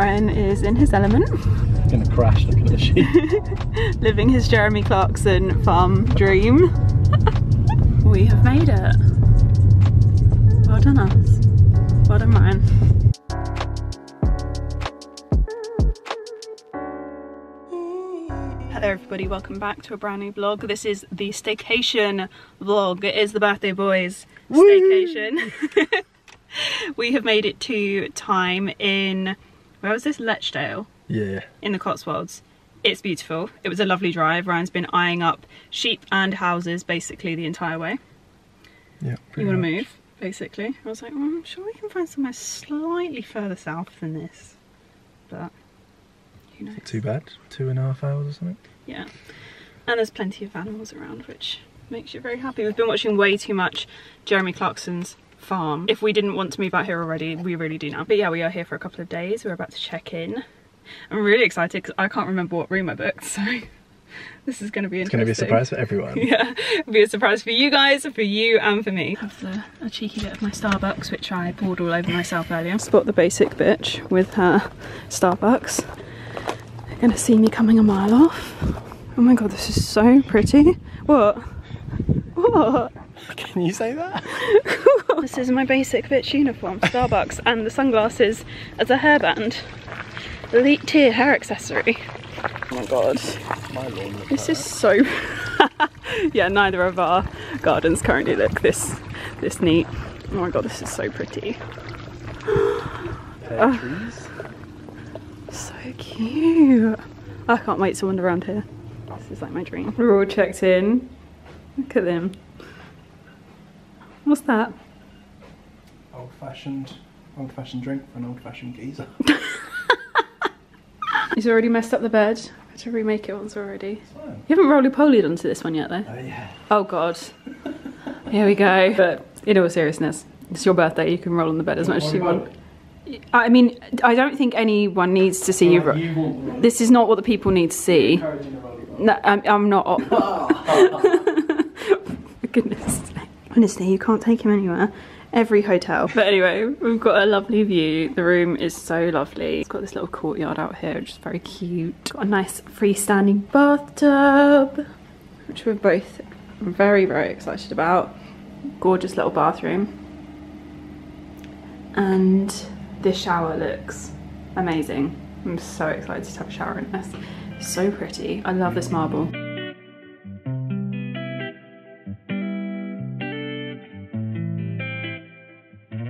Martin is in his element. He's gonna crash looking at the sheep. Living his Jeremy Clarkson farm dream. We have made it. Well done us. Well done Martin. Hello everybody, welcome back to a brand new vlog. This is the staycation vlog. It is the birthday boys staycation. We have made it to time in, where was this? Lechdale? Yeah. In the Cotswolds. It's beautiful. It was a lovely drive. Ryan's been eyeing up sheep and houses basically the entire way. Yeah. You want to move, basically. I was like, well, I'm sure we can find somewhere slightly further south than this. But who knows? Not too bad. 2.5 hours or something. Yeah, and there's plenty of animals around, which makes you very happy. We've been watching way too much Jeremy Clarkson's farm. If we didn't want to move out here already, we really do now. But yeah, we are here for a couple of days. We're about to check in. I'm really excited because I can't remember what room I booked, so this is going to be interesting. It's going to be a surprise for everyone. Yeah, it'll be a surprise for you guys, for you and for me. That's a cheeky bit of my Starbucks, which I poured all over myself earlier. Spot the basic bitch with her Starbucks. Gonna see me coming a mile off. Oh my god, this is so pretty. What? What? Can you say that? This is my basic bitch uniform, Starbucks, and the sunglasses as a hairband. Elite tier hair accessory. Oh my god. My lawn looks this is so... Yeah, neither of our gardens currently look this neat. Oh my god, this is so pretty. Pear trees. So cute. I can't wait to wander around here. This is like my dream. We're all checked in. Look at them. What's that? Old-fashioned drink for an old-fashioned geezer. He's already messed up the bed. I had to remake it once already. You haven't roly-polied onto this one yet though. Oh yeah. Oh god. Here we go. But in all seriousness, it's your birthday. You can roll on the bed as much as you want. I mean, I don't think anyone needs to see you roll. This is not what the people need to see. No, I'm not. For goodness sake. Honestly, you can't take him anywhere. Every hotel. But anyway, we've got a lovely view. The room is so lovely. It's got this little courtyard out here, which is very cute. Got a nice freestanding bathtub, which we're both very, very excited about. Gorgeous little bathroom. And this shower looks amazing. I'm so excited to have a shower in this. It's so pretty. I love this marble.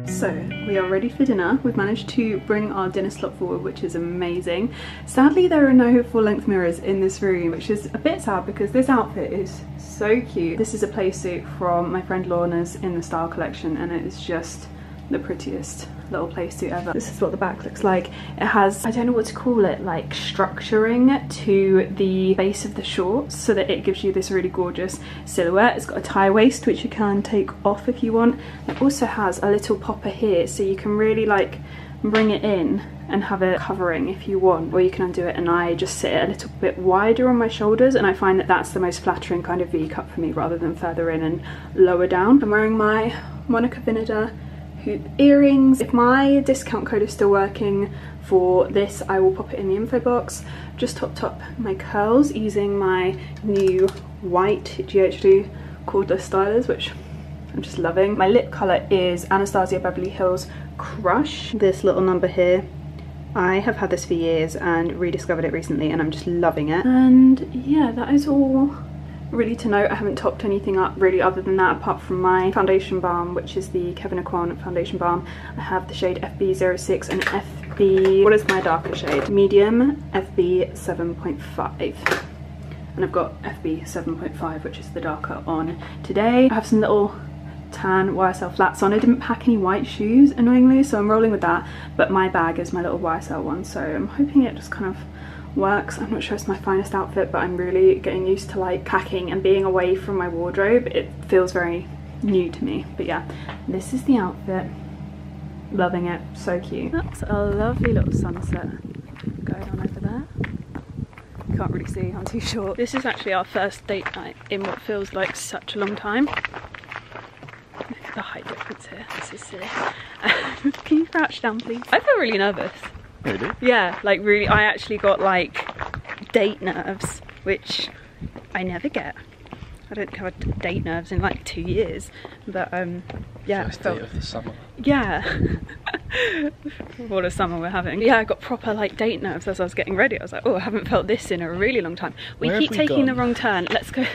So we are ready for dinner. We've managed to bring our dinner slot forward, which is amazing. Sadly, there are no full-length mirrors in this room, which is a bit sad because this outfit is so cute. This is a play suit from my friend Lorna's In The Style Collection, and it is just the prettiest little playsuit ever. This is what the back looks like. It has, I don't know what to call it, like structuring to the base of the shorts so that it gives you this really gorgeous silhouette. It's got a tie waist which you can take off if you want. It also has a little popper here so you can really like bring it in and have it covering if you want, or you can undo it, and I just sit it a little bit wider on my shoulders, and I find that that's the most flattering kind of V-cut for me rather than further in and lower down. I'm wearing my Monica Vinader hoop earrings. If my discount code is still working for this, I will pop it in the info box. Just topped up my curls using my new white GHD cordless stylers, which I'm just loving. My lip colour is Anastasia Beverly Hills Crush. This little number here, I have had this for years and rediscovered it recently and I'm just loving it. And yeah, that is all really to note. I haven't topped anything up really other than that, apart from my foundation balm, which is the Kevin Aucoin foundation balm. I have the shade FB06 and FB, what is my darker shade? Medium FB 7.5. And I've got FB 7.5, which is the darker on today. I have some little tan YSL flats on. I didn't pack any white shoes, annoyingly, so I'm rolling with that. But my bag is my little YSL one, so I'm hoping it just kind of works. I'm not sure it's my finest outfit, but I'm really getting used to like packing and being away from my wardrobe. It feels very new to me. But yeah, this is the outfit. Loving it. So cute. That's a lovely little sunset going on over there. Can't really see, I'm too short. This is actually our first date night in what feels like such a long time. Look at the height difference here. This is silly. Can you crouch down please? I feel really nervous. Really? Yeah, like really, I actually got like date nerves, which I never get. I don't have date nerves in like 2 years, but yeah. First date of the summer. Yeah. What a summer we're having. Yeah, I got proper like date nerves as I was getting ready. I was like, oh, I haven't felt this in a really long time. We keep taking the wrong turn. Let's go.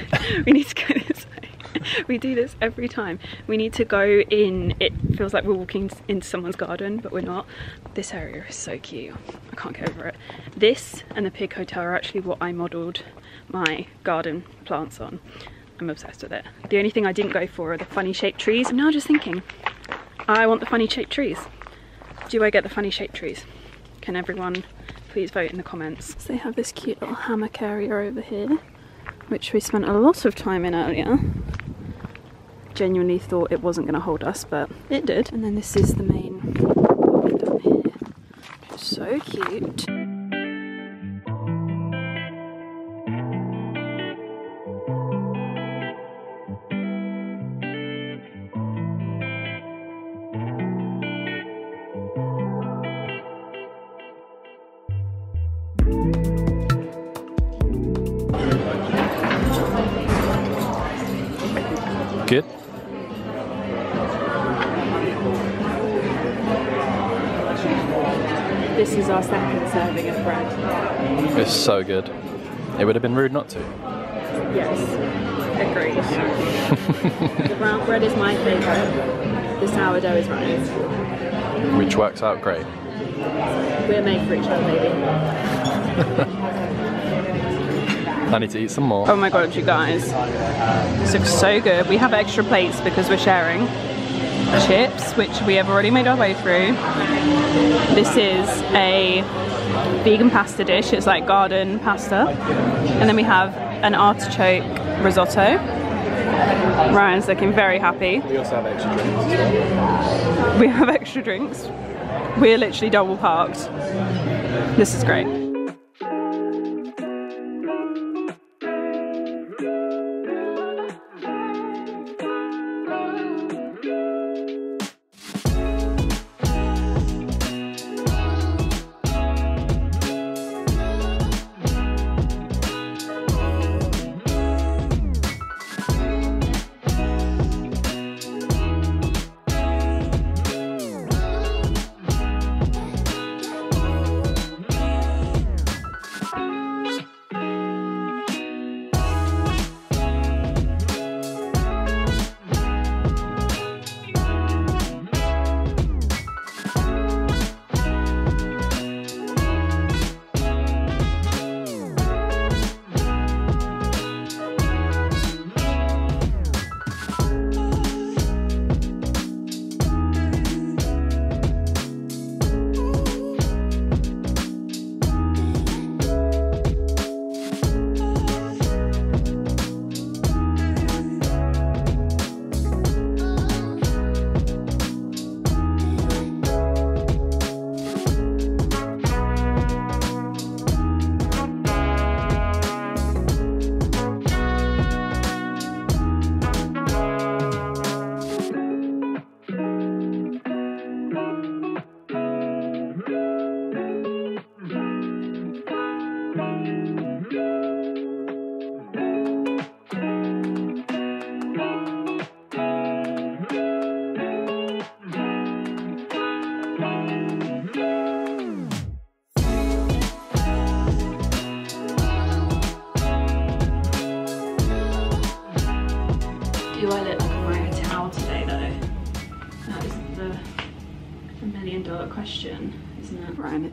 We need to go this way. We do this every time. We need to go in. It feels like we're walking into someone's garden, but we're not. This area is so cute. I can't get over it. This and the Pig Hotel are actually what I modelled my garden plants on. I'm obsessed with it. The only thing I didn't go for are the funny shaped trees. I'm now just thinking, I want the funny shaped trees. Do I get the funny shaped trees? Can everyone please vote in the comments? So they have this cute little hammock area over here, which we spent a lot of time in earlier. Genuinely thought it wasn't going to hold us, but it did. And then this is the main one down here. So cute. This is our second serving of bread. It's so good. It would have been rude not to. Yes, agreed. The brown bread is my favourite. The sourdough is mine. Which works out great. We're made for each other, baby. I need to eat some more. Oh my god, you guys. This looks so good. We have extra plates because we're sharing. Chips, which we have already made our way through. This is a vegan pasta dish. It's like garden pasta. And then we have an artichoke risotto. Ryan's looking very happy. We also have extra drinks as well. We have extra drinks. We're literally double parked. This is great.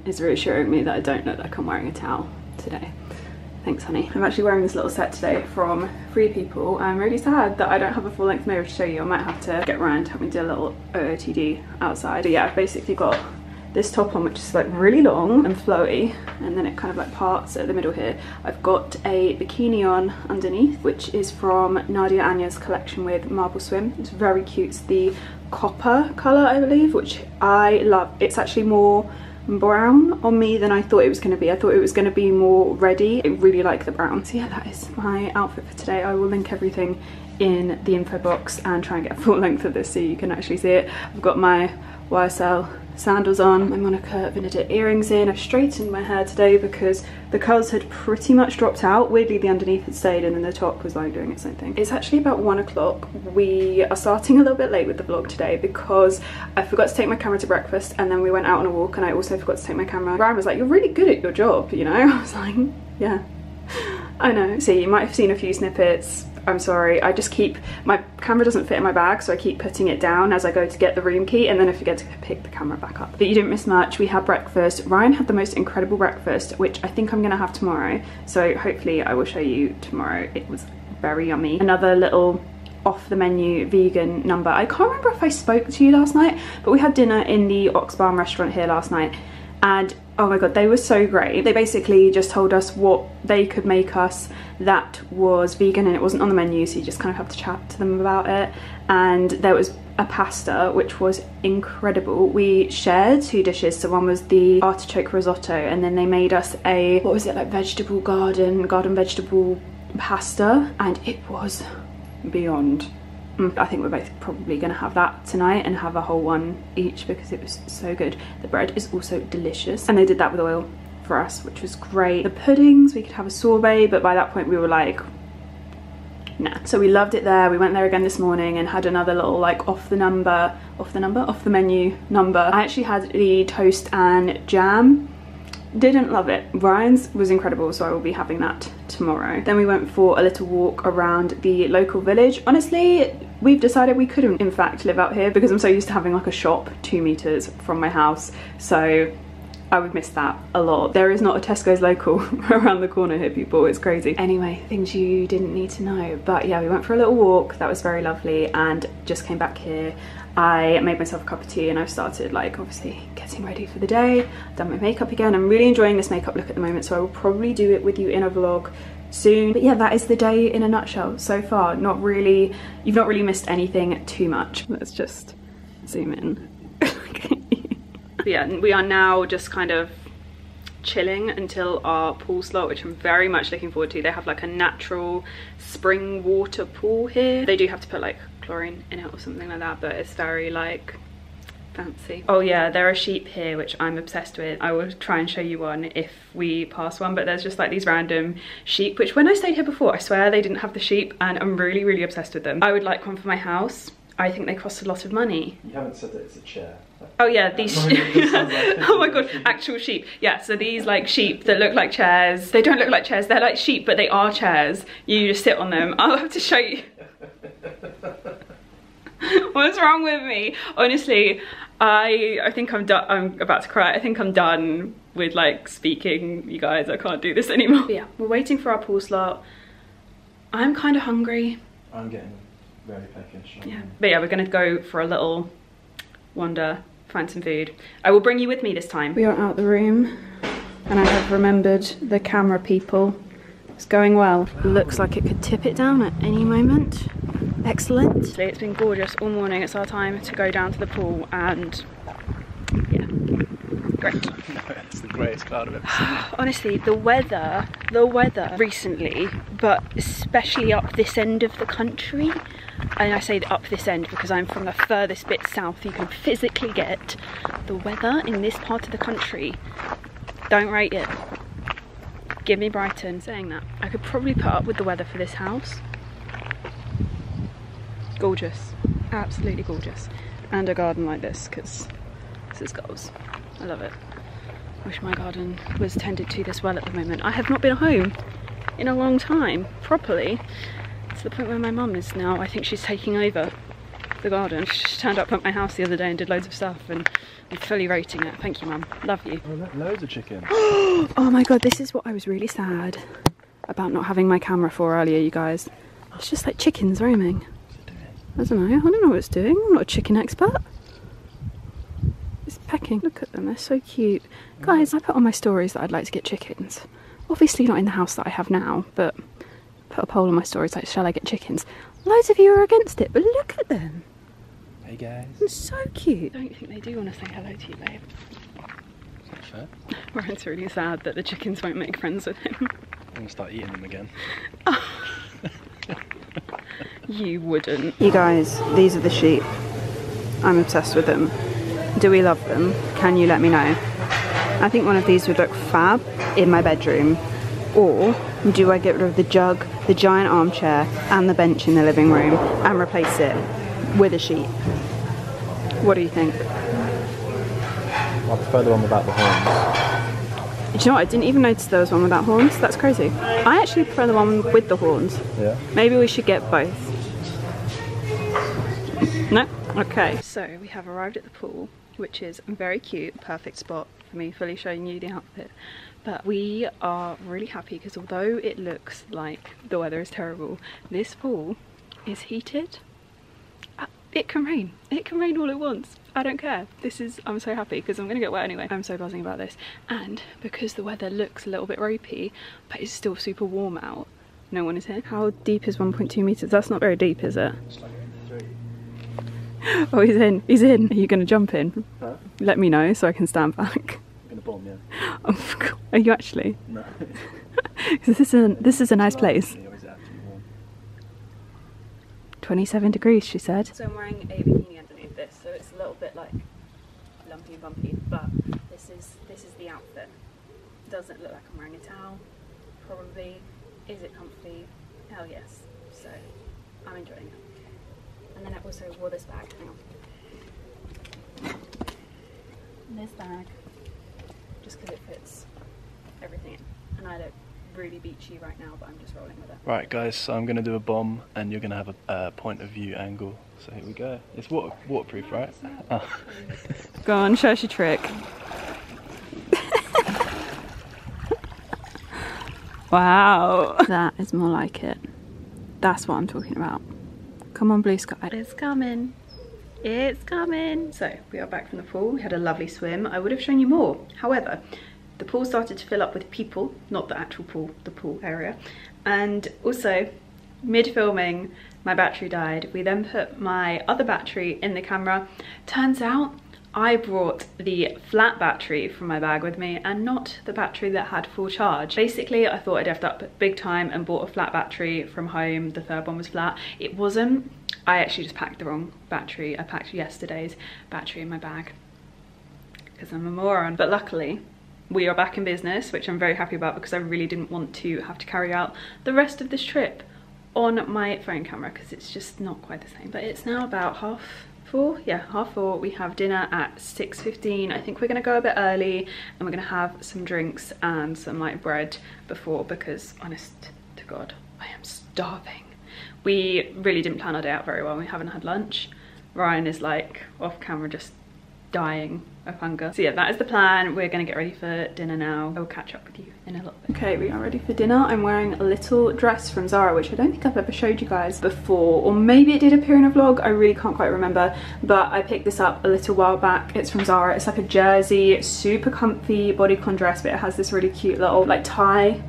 Is reassuring me that I don't look like I'm wearing a towel today. Thanks, honey. I'm actually wearing this little set today from Free People. I'm really sad that I don't have a full-length mirror to show you. I might have to get Ryan to help me do a little OOTD outside. But yeah, I've basically got this top on, which is like really long and flowy, and then it kind of like parts at the middle here. I've got a bikini on underneath, which is from Nadia Anya's collection with Marble Swim. It's very cute. It's the copper colour, I believe, which I love. It's actually more brown on me than I thought it was going to be. I thought it was going to be more reddy. I really like the brown. So yeah, that is my outfit for today. I will link everything in the info box and try and get a full length of this so you can actually see it. I've got my YSL sandals on, my Monica Vinader earrings in. I've straightened my hair today because the curls had pretty much dropped out. Weirdly, the underneath had stayed and then the top was like doing its own thing. It's actually about 1 o'clock. We are starting a little bit late with the vlog today because I forgot to take my camera to breakfast, and then we went out on a walk and I also forgot to take my camera. Brian was like, "You're really good at your job, you know?" I was like, "Yeah, I know." So you might have seen a few snippets. I'm sorry, I just keep, my camera doesn't fit in my bag, so I keep putting it down as I go to get the room key, and then I forget to pick the camera back up. But you didn't miss much. We had breakfast. Ryan had the most incredible breakfast, which I think I'm gonna have tomorrow, so hopefully I will show you tomorrow. It was very yummy. Another little off the menu vegan number. I can't remember if I spoke to you last night, but we had dinner in the Oxbarm restaurant here last night, and oh my god, they were so great. They basically just told us what they could make us that was vegan and it wasn't on the menu, so you just kind of have to chat to them about it. And there was a pasta which was incredible. We shared two dishes, so one was the artichoke risotto, and then they made us a, what was it, like vegetable garden vegetable pasta, and it was beyond. I think we're both probably going to have that tonight and have a whole one each because it was so good. The bread is also delicious, and they did that with oil for us, which was great. The puddings, we could have a sorbet, but by that point we were like, nah. So we loved it there. We went there again this morning and had another little like off the menu number. I actually had the toast and jam. Didn't love it. Ryan's was incredible, so I will be having that tomorrow. Then we went for a little walk around the local village. Honestly, we've decided we couldn't in fact live out here because I'm so used to having like a shop 2 meters from my house, so I would miss that a lot. There is not a Tesco's local around the corner here, people. It's crazy. Anyway, things you didn't need to know. But yeah, we went for a little walk. That was very lovely, and just came back here. I made myself a cup of tea and I've started like obviously getting ready for the day. I've done my makeup again. I'm really enjoying this makeup look at the moment, so I will probably do it with you in a vlog soon. But yeah, that is the day in a nutshell so far. Not really, you've not really missed anything too much. Let's just zoom in. Okay. But yeah, we are now just kind of chilling until our pool slot, which I'm very much looking forward to. They have like a natural spring water pool here. They do have to put like chlorine in it or something like that, but it's very like fancy. Oh yeah, there are sheep here, which I'm obsessed with. I will try and show you one if we pass one, but there's just like these random sheep, which when I stayed here before, I swear they didn't have the sheep, and I'm really, really obsessed with them. I would like one for my house. I think they cost a lot of money. You haven't said that it's a chair. Oh yeah, these oh my god, actual sheep. Yeah, so these like sheep that look like chairs. They don't look like chairs, they're like sheep, but they are chairs. You just sit on them. I'll have to show you. What's wrong with me? Honestly, I think I'm done. I'm about to cry. I think I'm done with like speaking, you guys. I can't do this anymore. But yeah, we're waiting for our pool slot. I'm kind of hungry. I'm getting very peckish. Yeah, but yeah, we're gonna go for a little wander, find some food. I will bring you with me this time. We are out the room, and I have remembered the camera people. It's going well. Looks like it could tip it down at any moment. Excellent. It's been gorgeous all morning. It's our time to go down to the pool, and yeah, great. It's the greatest cloud I've ever seen. Honestly, the weather recently, but especially up this end of the country, and I say up this end because I'm from the furthest bit south you can physically get, the weather in this part of the country, don't rate it. Give me Brighton. Saying that, I could probably put up with the weather for this house. Gorgeous, absolutely gorgeous. And a garden like this, because this is goals. I love it. Wish my garden was tended to this well at the moment. I have not been home in a long time, properly, to the point where my mum is now. I think she's taking over the garden. She turned up at my house the other day and did loads of stuff, and I'm fully rating it. Thank you, Mum. Love you. Oh, loads of chickens. Oh my god, this is what I was really sad about not having my camera for earlier, you guys. It's just like chickens roaming. I don't know what it's doing. I'm not a chicken expert. It's pecking. Look at them, they're so cute. Guys, I put on my stories that I'd like to get chickens. Obviously not in the house that I have now, but put a poll on my stories like, shall I get chickens? Loads of you are against it, but look at them. Hey guys. They're so cute. I don't think they do want to say hello to you, babe. Is that fair? Ryan's really sad that the chickens won't make friends with him. I'm going to start eating them again. You wouldn't. You guys, these are the sheep. I'm obsessed with them. Do we love them? Can you let me know? I think one of these would look fab in my bedroom. Or do I get rid of the jug, the giant armchair and the bench in the living room and replace it with a sheet? What do you think? I prefer the one without the horns. Do you know what? I didn't even notice there was one without horns. That's crazy. I actually prefer the one with the horns. Yeah. Maybe we should get both. No? Okay. So we have arrived at the pool, which is very cute, perfect spot for me fully showing you the outfit. But we are really happy because although it looks like the weather is terrible, this pool is heated. It can rain. It can rain all at once. I don't care. This is, I'm so happy because I'm going to get wet anyway. I'm so buzzing about this. And because the weather looks a little bit ropey, but it's still super warm out. No one is here. How deep is 1.2 meters? That's not very deep, is it? It's like in. Oh, he's in. He's in. Are you going to jump in? Huh? Let me know so I can stand back. I'm going to bomb, yeah. Oh, God. Are you actually? No. this is a nice place. 27 degrees, she said. So I'm wearing a bikini underneath this, so it's a little bit like lumpy and bumpy, but this is the outfit. Doesn't look like I'm wearing a towel, probably. Is it comfy? Hell yes. So I'm enjoying it. And then I also wore this bag. Hang on. And this bag, just because it fits everything in. And I look really beachy right now, but I'm just rolling with it. Right guys, so I'm going to do a bomb and you're going to have a point of view angle. So here we go. It's waterproof, right? Oh. Go on, show us your trick. Wow. That is more like it. That's what I'm talking about. Come on, blue sky. It's coming. It's coming. So we are back from the pool. We had a lovely swim. I would have shown you more. However, the pool started to fill up with people, not the actual pool, the pool area. And also, mid-filming, my battery died. We then put my other battery in the camera. Turns out, I brought the flat battery from my bag with me and not the battery that had full charge. Basically, I thought I'd effed up big time and bought a flat battery from home. The third one was flat. It wasn't. I actually just packed the wrong battery. I packed yesterday's battery in my bag because I'm a moron. But luckily, we are back in business, which I'm very happy about because I really didn't want to have to carry out the rest of this trip on my phone camera because it's just not quite the same. But it's now about 4:30. Yeah, 4:30. We have dinner at 6:15. I think we're going to go a bit early and we're going to have some drinks and some light bread before because, honest to God, I am starving. We really didn't plan our day out very well. We haven't had lunch. Ryan is like off camera just dying of hunger. So yeah, that is the plan. We're gonna get ready for dinner now. I will catch up with you in a little bit. Okay, we are ready for dinner. I'm wearing a little dress from Zara, which I don't think I've ever showed you guys before, or maybe it did appear in a vlog. I really can't quite remember, but I picked this up a little while back. It's from Zara. It's like a jersey, super comfy bodycon dress, but it has this really cute little like tie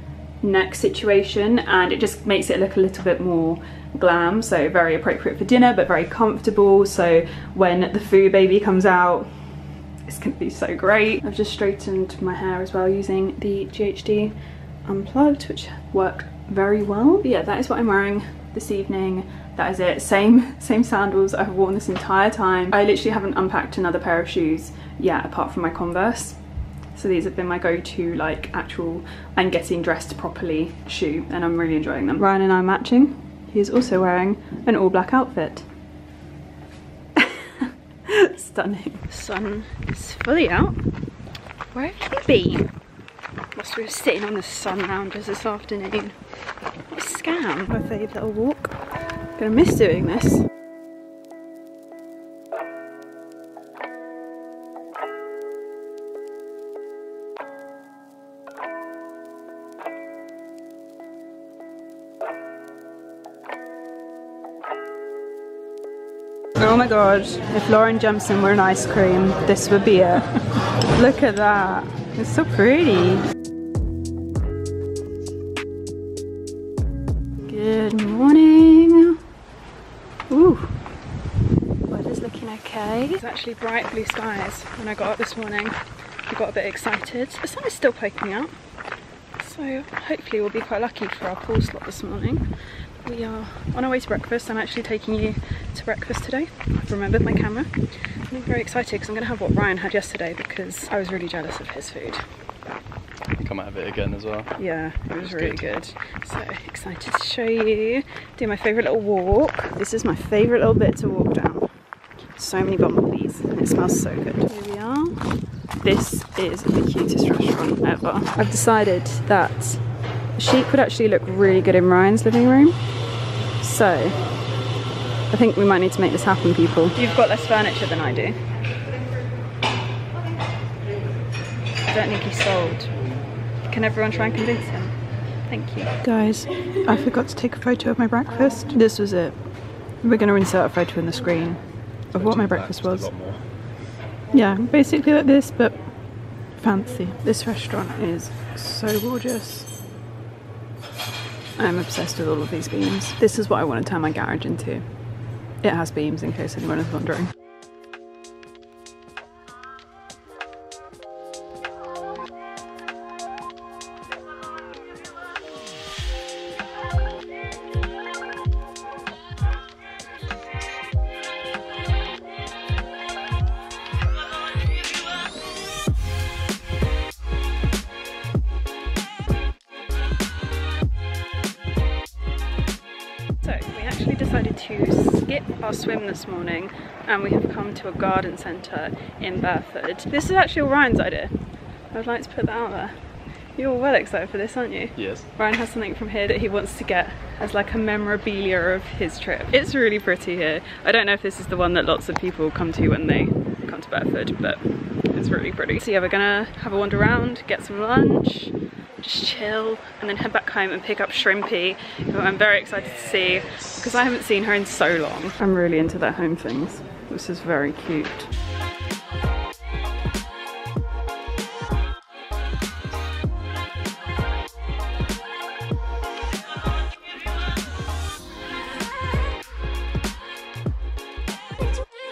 neck situation, and it just makes it look a little bit more glam. So very appropriate for dinner, but very comfortable. So when the food baby comes out, it's gonna be so great. I've just straightened my hair as well using the GHD Unplugged, which worked very well. But yeah, that is what I'm wearing this evening. That is it. Same sandals I've worn this entire time. I literally haven't unpacked another pair of shoes yet, apart from my Converse. So these have been my go-to, like, actual and getting dressed properly shoe, and I'm really enjoying them. Ryan and I are matching. He is also wearing an all-black outfit. Stunning. The sun is fully out. Where have you been? Must be sitting on the sun loungers this afternoon. What a scam. My favourite little walk. Gonna miss doing this. Oh my God, if Lauren Jemson were an ice cream, this would be it. Look at that, it's so pretty. Good morning. Ooh, weather's looking okay. It's actually bright blue skies. When I got up this morning, I got a bit excited. The sun is still poking out, so hopefully we'll be quite lucky for our pool slot this morning. We are on our way to breakfast. I'm actually taking you to breakfast today. I've remembered my camera. I'm very excited because I'm going to have what Ryan had yesterday because I was really jealous of his food. Come out of it again as well. Yeah, it was really good. So excited to show you. Do my favourite little walk. This is my favourite little bit to walk down. So many bumblebees and it smells so good. Here we are. This is the cutest restaurant ever. I've decided that a sheep would actually look really good in Ryan's living room. So I think we might need to make this happen, people. You've got less furniture than I do. I don't think he's sold. Can everyone try and convince him? Thank you. Guys, I forgot to take a photo of my breakfast. This was it. We're going to insert a photo in the screen of what my breakfast was. Yeah, basically like this, but fancy. This restaurant is so gorgeous. I'm obsessed with all of these beams. This is what I want to turn my garage into. It has beams in case anyone is wondering. Swim this morning and we have come to a garden centre in Burford. This is actually all Ryan's idea. I'd like to put that out there. You're well excited for this, aren't you? Yes. Ryan has something from here that he wants to get as like a memorabilia of his trip. It's really pretty here. I don't know if this is the one that lots of people come to when they come to Burford, but it's really pretty. So yeah, we're gonna have a wander around, get some lunch, just chill, and then head back home and pick up Shrimpy, who I'm very excited to see because I haven't seen her in so long. I'm really into their home things. This is very cute.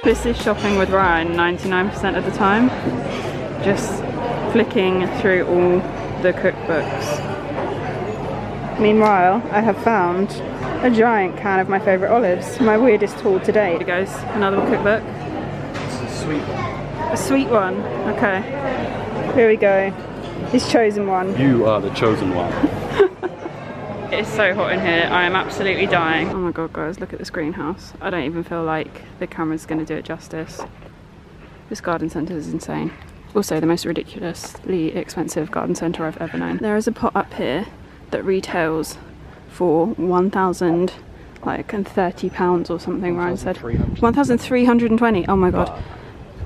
This is shopping with Ryan 99% of the time, just flicking through all the cookbooks. Meanwhile, I have found a giant can of my favourite olives, my weirdest haul to date. Here goes another cookbook. It's a sweet one. A sweet one, okay. Here we go. He's chosen one. You are the chosen one. It's so hot in here, I am absolutely dying. Oh my god, guys, look at this greenhouse. I don't even feel like the camera's gonna do it justice. This garden centre is insane. Also the most ridiculously expensive garden centre I've ever known. There is a pot up here that retails for £1,030 or something, Ryan said. 1,320, oh my god.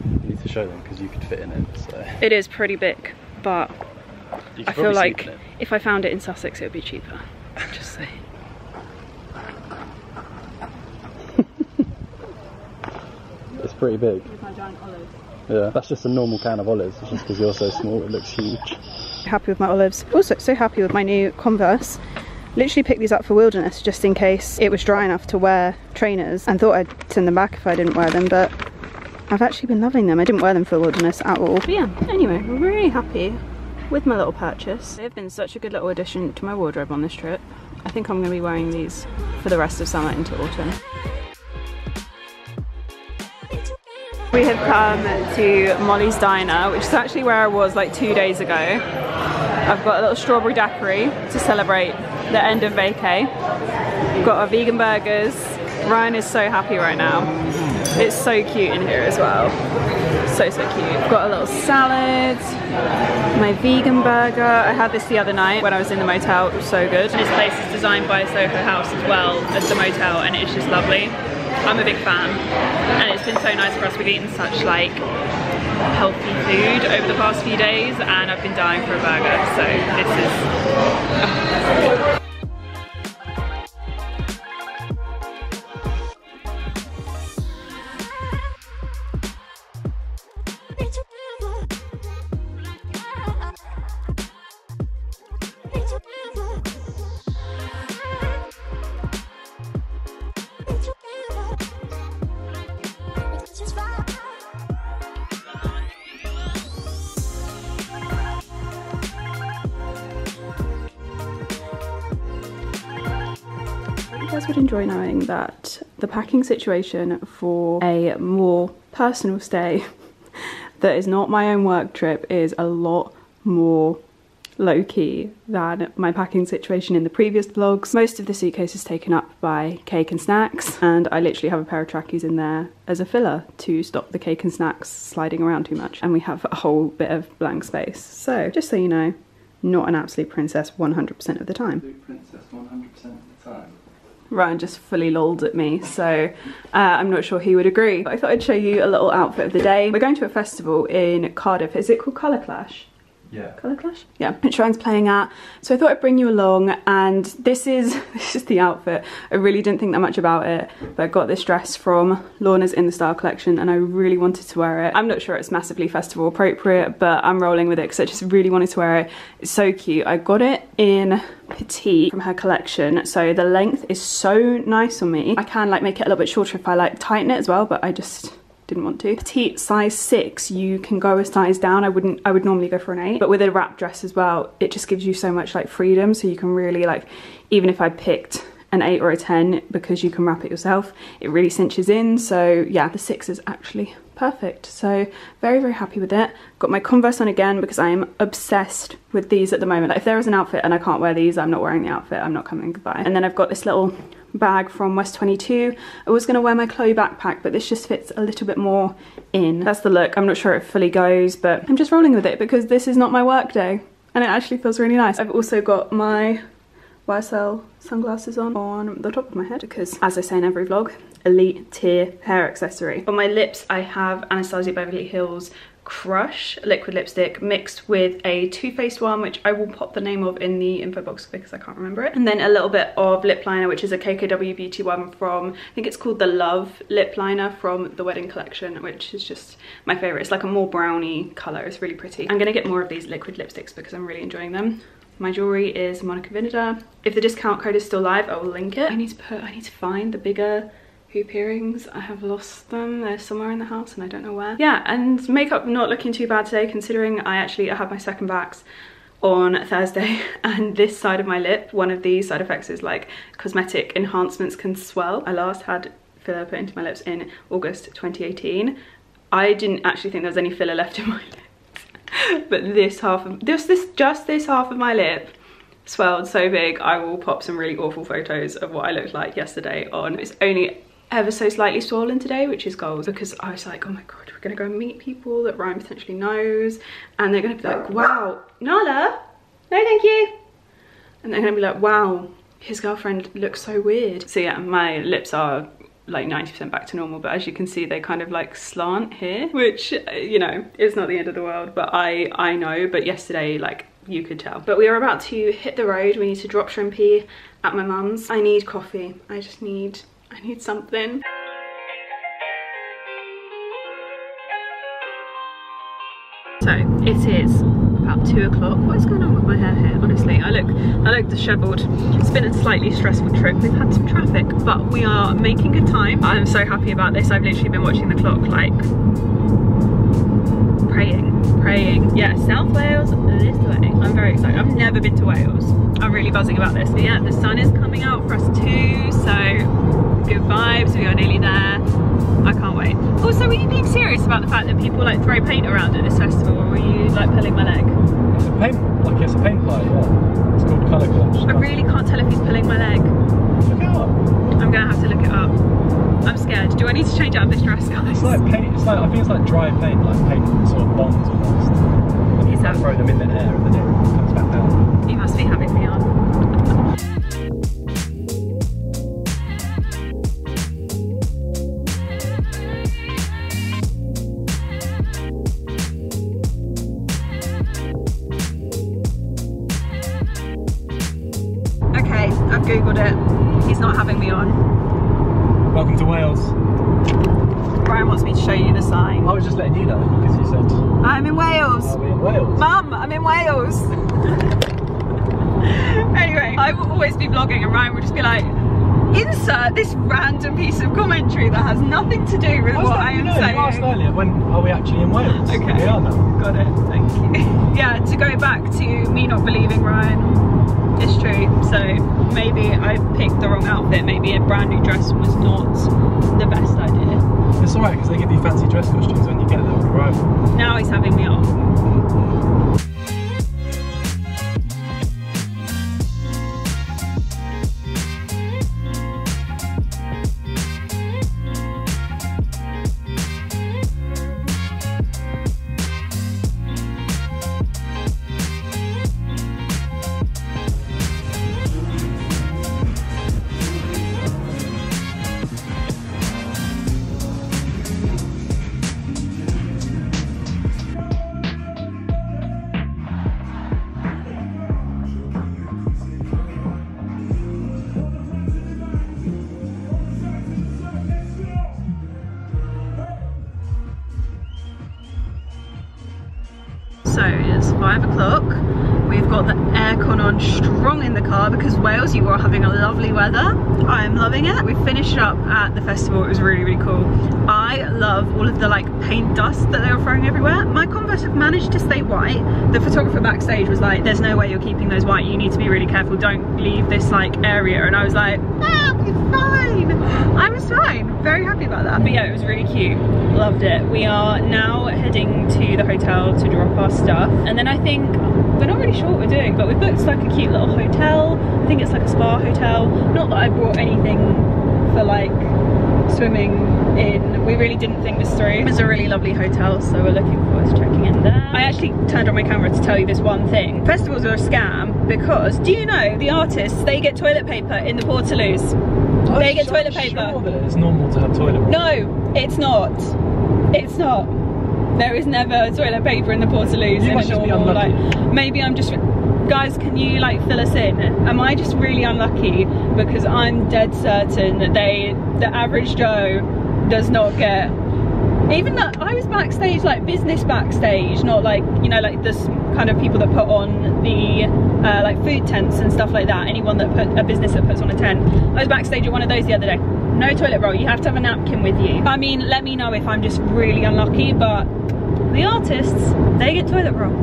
You need to show them because you could fit in it. So. It is pretty big, but I feel like if I found it in Sussex it would be cheaper. Just saying. It's pretty big. With my giant olives. Yeah, that's just a normal can of olives, just because you're so small it looks huge. Happy with my olives. Also so happy with my new Converse. Literally picked these up for Wilderness just in case it was dry enough to wear trainers, and thought I'd send them back if I didn't wear them, but I've actually been loving them. I didn't wear them for Wilderness at all. But yeah, anyway, I'm really happy with my little purchase. They've been such a good little addition to my wardrobe on this trip. I think I'm going to be wearing these for the rest of summer into autumn. We have come to Molly's Diner, which is actually where I was like 2 days ago. I've got a little strawberry daiquiri to celebrate the end of vacay. We've got our vegan burgers. Ryan is so happy right now. It's so cute in here as well. So, so cute. I've got a little salad, my vegan burger. I had this the other night when I was in the motel. It was so good. This place is designed by Soho House as well as the motel, and it's just lovely. I'm a big fan, and it's been so nice for us. We've eaten such like healthy food over the past few days, and I've been dying for a burger, so this is... would enjoy knowing that the packing situation for a more personal stay that is not my own work trip is a lot more low-key than my packing situation in the previous vlogs. Most of the suitcase is taken up by cake and snacks, and I literally have a pair of trackies in there as a filler to stop the cake and snacks sliding around too much, and we have a whole bit of blank space. So just so you know, not an absolute princess 100% of the time. Absolute princess 100% of the time. Ryan just fully lolled at me, so I'm not sure he would agree. But I thought I'd show you a little outfit of the day. We're going to a festival in Cardiff. Is it called Colour Clash? Yeah. Colour Clash? Yeah. Shrine's playing at. So I thought I'd bring you along, and this is the outfit. I really didn't think that much about it, but I got this dress from Lorna's In The Style Collection and I really wanted to wear it. I'm not sure it's massively festival appropriate, but I'm rolling with it because I just really wanted to wear it. It's so cute. I got it in petite from her collection, so the length is so nice on me. I can like make it a little bit shorter if I like tighten it as well, but I just didn't want to. Petite size 6, you can go a size down. I would normally go for an 8, but with a wrap dress as well, it just gives you so much like freedom, so you can really like, even if I picked an 8 or a 10, because you can wrap it yourself, it really cinches in. So yeah, the 6 is actually perfect. So very, very happy with it. Got my Converse on again because I am obsessed with these at the moment. Like, if there is an outfit and I can't wear these, I'm not wearing the outfit, I'm not coming, goodbye. And then I've got this little bag from West 22. I was going to wear my Chloe backpack, but this just fits a little bit more in. That's the look. I'm not sure it fully goes, but I'm just rolling with it because this is not my work day and it actually feels really nice. I've also got my YSL sunglasses on the top of my head because, as I say in every vlog, elite tier hair accessory. On my lips, I have Anastasia Beverly Hills Crush liquid lipstick mixed with a Too Faced one, which I will pop the name of in the info box because I can't remember it. And then a little bit of lip liner, which is a KKW beauty one from, I think it's called the Love lip liner from the Wedding Collection, which is just my favorite. It's like a more browny color. It's really pretty. I'm gonna get more of these liquid lipsticks because I'm really enjoying them. My jewelry is Monica Vinader. If the discount code is still live, I will link it. I need to find the bigger hoop earrings. I have lost them. They're somewhere in the house and I don't know where. Yeah, and makeup not looking too bad today, considering I had my second vax on Thursday, and this side of my lip, one of the side effects is like cosmetic enhancements can swell. I last had filler put into my lips in August 2018. I didn't actually think there was any filler left in my lips, but just this half of my lip swelled so big. I will pop some really awful photos of what I looked like yesterday on. It's only ever so slightly swollen today, which is gold, because I was like, oh my god, we're gonna go meet people that Ryan potentially knows, and they're gonna be like, wow, Nala, no thank you, and they're gonna be like, wow, his girlfriend looks so weird. So yeah, my lips are like 90% back to normal, but as you can see, they kind of like slant here, which, you know, is not the end of the world, but I know, but yesterday, like, you could tell. But we are about to hit the road. We need to drop Shrimpy at my mum's. I need coffee. I need something. So it is about 2 o'clock. What's going on with my hair here? Honestly, I look disheveled. It's been a slightly stressful trip. We've had some traffic, but we are making good time. I'm so happy about this. I've literally been watching the clock like praying. Yeah, South Wales this way. I'm very excited. I've never been to Wales. I'm really buzzing about this. But yeah, the sun is coming out for us too, so good vibes. We are nearly there. I can't wait. Also, were you being serious about the fact that people like throw paint around at this festival, or were you like pulling my leg? It's a paint, like it's a paint play, yeah. It's called Colour Clash. I really can't tell if he's pulling my leg. Look it up. I'm gonna have to look it up. I'm scared. Do I need to change out this dress, guys? It's like paint. It's like, I think it's like dry paint, like paint sort of bonds almost. And you can throw them in the air and then it comes back down. You must be having me on. Okay, I've googled it. He's not having me on. Welcome to Wales. Brian wants me to show you the sign. I was just letting you know because you said I'm in Wales. I'll be in Wales. Mum, I'm in Wales. Anyway, I will always be vlogging and Ryan will just be like, insert this random piece of commentary that has nothing to do with what I am saying. You asked earlier, when are we actually in Wales? Okay. We are now. Got it, thank you. Yeah, to go back to me not believing Ryan. It's true. So maybe I picked the wrong outfit. Maybe a brand new dress was not the best idea. It's alright because they give you fancy dress costumes when you get there on arrival. Now he's having me off. So it's 5 o'clock, we've got the aircon on strong in the car because Wales, you are having a lovely weather. I am loving it. We finished up at the festival, it was really, really cool. I love all of the like paint dust that they were throwing everywhere. My Converse have managed to stay white. The photographer backstage was like, there's no way you're keeping those white, you need to be really careful, don't leave this like area. And I was like, ah, I'll be fine. I was fine, very happy about that. But yeah, it was really cute, loved it. We are now heading to the hotel to drop our stuff, and then I think we're not really sure what we're doing, but we booked like a cute little hotel. I think it's like a spa hotel. Not that I brought anything for like swimming in. We really didn't think this through. It was a really lovely hotel, so we're looking forward to checking in there. I actually turned on my camera to tell you this one thing. Festivals are a scam because, do you know, the artists, they get toilet paper in the Portaloos. They get toilet paper. Sure that it's normal to have toilet paper. No, it's not. It's not. There is never toilet paper in the Portaloos. You might just be unlucky. Like, maybe I'm just... Guys, can you like fill us in? Am I just really unlucky? Because I'm dead certain that the average Joe does not get... Even though I was backstage, like business backstage, not like, you know, like this kind of people that put on the like food tents and stuff like that. Anyone that put a business that puts on a tent. I was backstage at one of those the other day. No toilet roll, you have to have a napkin with you. I mean, let me know if I'm just really unlucky, but the artists, they get toilet roll.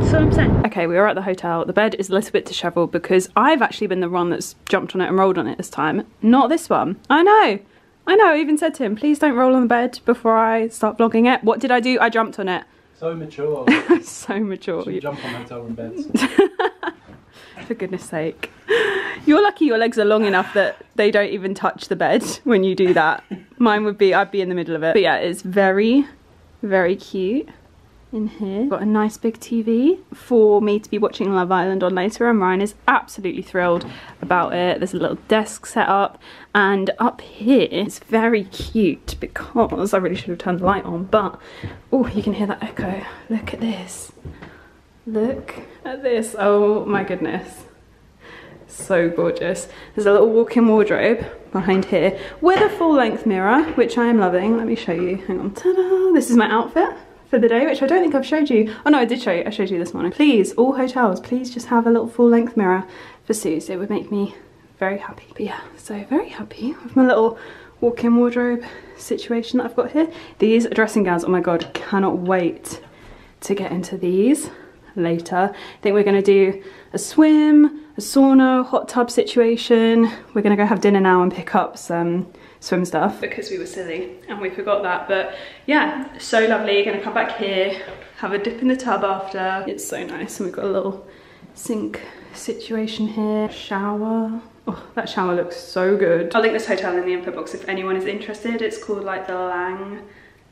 That's what I'm saying. Okay, we are at the hotel. The bed is a little bit disheveled because I've actually been the one that's jumped on it and rolled on it this time. Not this one. I know, I even said to him, please don't roll on the bed before I start vlogging it. What did I do? I jumped on it. So mature. So mature. You jump on hotel room beds. For goodness sake. You're lucky your legs are long enough that they don't even touch the bed when you do that. Mine would be, I'd be in the middle of it. But yeah, it's very, very cute in here. Got a nice big TV for me to be watching Love Island on later, and Ryan is absolutely thrilled about it. There's a little desk set up, and up here it's very cute because I really should have turned the light on, but oh, you can hear that echo. Look at this. Look at this. Oh my goodness. So gorgeous. There's a little walk-in wardrobe behind here with a full-length mirror, which I am loving. Let me show you. Hang on. Ta-da! This is my outfit for the day, which I don't think I've showed you. Oh no, I did show you. I showed you this morning. Please, all hotels, please just have a little full-length mirror for Suze. It would make me very happy. But yeah, so very happy with my little walk-in wardrobe situation that I've got here. These dressing gowns, oh my god, cannot wait to get into these later. I think we're going to do a swim, a sauna, hot tub situation. We're going to go have dinner now and pick up some swim stuff because we were silly and we forgot that. But yeah, so lovely. Going to come back here, have a dip in the tub after. It's so nice, and we've got a little sink situation here, shower. Oh, that shower looks so good. I'll link this hotel in the info box if anyone is interested. It's called like the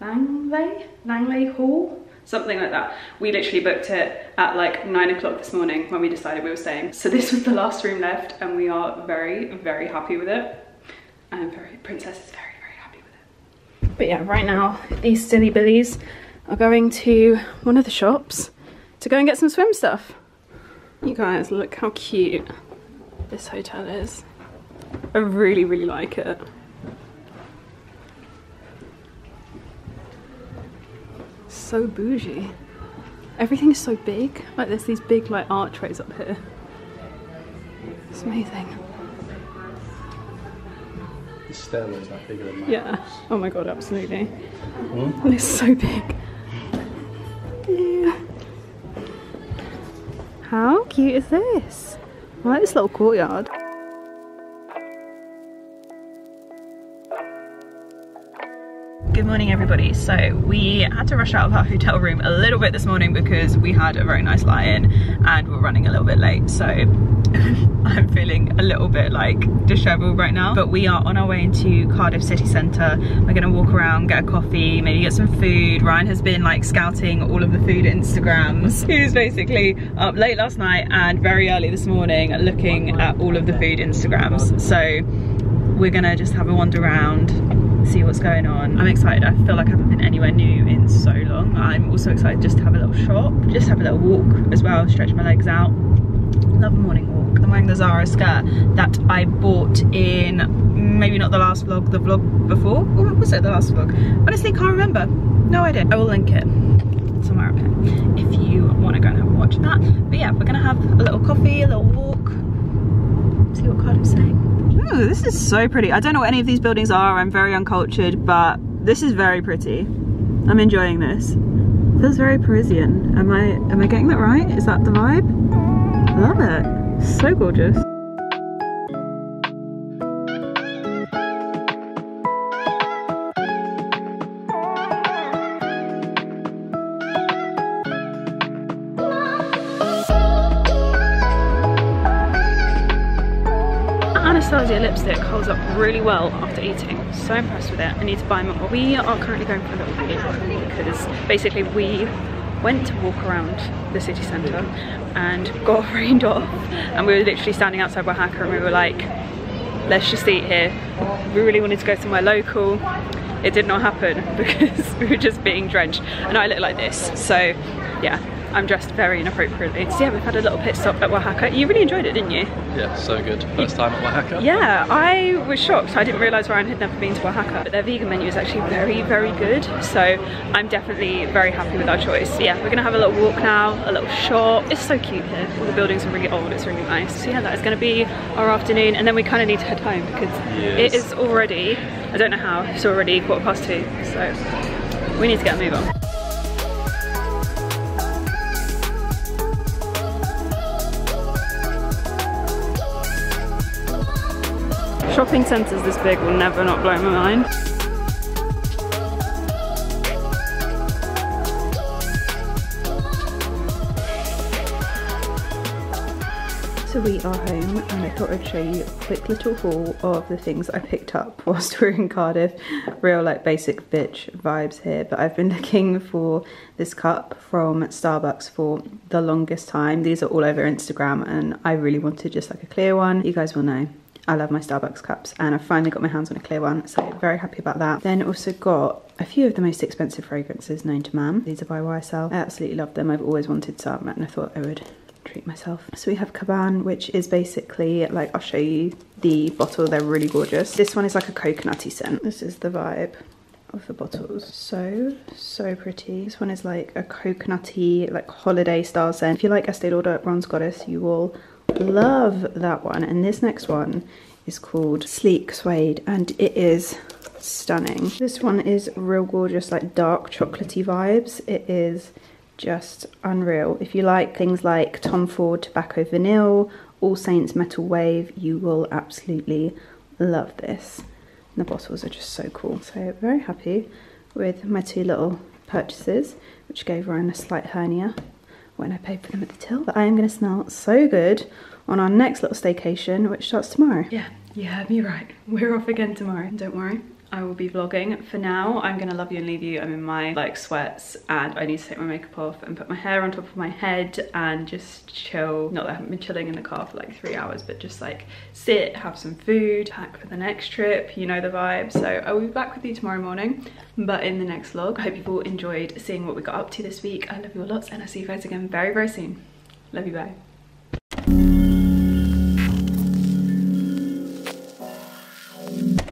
Lanelay Hall, something like that. We literally booked it at like 9 o'clock this morning when we decided we were staying. So this was the last room left, and we are very, very happy with it. And Princess is very, very happy with it. But yeah, right now, these silly billies are going to one of the shops to go and get some swim stuff. You guys, look how cute this hotel is. I really, really like it. So bougie. Everything is so big. Like there's these big like archways up here. It's amazing. The stairway is like bigger than that. Yeah. House. Oh my god, absolutely. Mm. It's so big. Yeah. How cute is this? I like this little courtyard. Good morning everybody. So we had to rush out of our hotel room a little bit this morning because we had a very nice lie-in and we're running a little bit late, so I'm feeling a little bit like disheveled right now, but we are on our way into Cardiff city centre. We're gonna walk around, get a coffee, maybe get some food. Ryan has been like scouting all of the food Instagrams. He was basically up late last night and very early this morning looking at all of the food Instagrams, so we're gonna just have a wander around, see what's going on. I'm excited. I feel like I haven't been anywhere new in so long. I'm also excited just to have a little shop, just have a little walk as well, stretch my legs out. Love a morning walk. I'm wearing the Zara skirt that I bought in, maybe not the last vlog, the vlog before, or was it the last vlog? Honestly, can't remember. No idea. I will link it somewhere up here if you want to go and have a watch that. But yeah, we're gonna have a little coffee, a little walk, see what Cardiff's saying. Ooh, this is so pretty. I don't know what any of these buildings are. I'm very uncultured, but this is very pretty. I'm enjoying this. Feels very Parisian. Am I getting that right? Is that the vibe? Love it. So gorgeous. Anastasia lipstick holds up really well after eating. So impressed with it. I need to buy more. We are currently going for a little walk because basically we went to walk around the city centre and got rained off, and we were literally standing outside Wahaca and we were like, let's just eat here. We really wanted to go somewhere local. It did not happen because we were just being drenched, and I look like this. So yeah, I'm dressed very inappropriately. So yeah, we've had a little pit stop at Wahaca. You really enjoyed it, didn't you? Yeah, so good. First time at Wahaca. Yeah, I was shocked. I didn't realise Ryan had never been to Wahaca. But their vegan menu is actually very, very good. So I'm definitely very happy with our choice. But yeah, we're gonna have a little walk now, a little shop. It's so cute here. All the buildings are really old, it's really nice. So yeah, that is gonna be our afternoon, and then we kinda need to head home because yes, it is already, I don't know how, it's already 2:15. So we need to get a move on. Shopping centres this big will never not blow my mind. So we are home, and I thought I'd show you a quick little haul of the things I picked up whilst we were in Cardiff. Real like basic bitch vibes here, but I've been looking for this cup from Starbucks for the longest time. These are all over Instagram and I really wanted just like a clear one. You guys will know I love my Starbucks cups, and I finally got my hands on a clear one, so very happy about that. Then also got a few of the most expensive fragrances known to man. These are by YSL. I absolutely love them. I've always wanted some and I thought I would treat myself. So we have Caban, which is basically like, I'll show you the bottle, they're really gorgeous. This one is like a coconutty scent. This is the vibe of the bottles. So pretty. This one is like a coconutty, like holiday style scent. If you like Estée Lauder Bronze Goddess, you will love that one. And this next one is called Sleek Suede and it is stunning. This one is real gorgeous, like dark chocolatey vibes. It is just unreal. If you like things like Tom Ford Tobacco Vanille, All Saints Metal Wave, you will absolutely love this. And the bottles are just so cool. So very happy with my two little purchases, which gave Ryan a slight hernia when I paid for them at the till. But I am gonna smell so good on our next little staycation, which starts tomorrow. Yeah, you heard me right. We're off again tomorrow. Don't worry, I will be vlogging. For now, I'm gonna love you and leave you. I'm in my like sweats and I need to take my makeup off and put my hair on top of my head and just chill. Not that I haven't been chilling in the car for like 3 hours, but just like sit, have some food, pack for the next trip, you know the vibe. So I will be back with you tomorrow morning, but in the next vlog. I hope you've all enjoyed seeing what we got up to this week. I love you all lots and I'll see you guys again very, very soon. Love you, bye.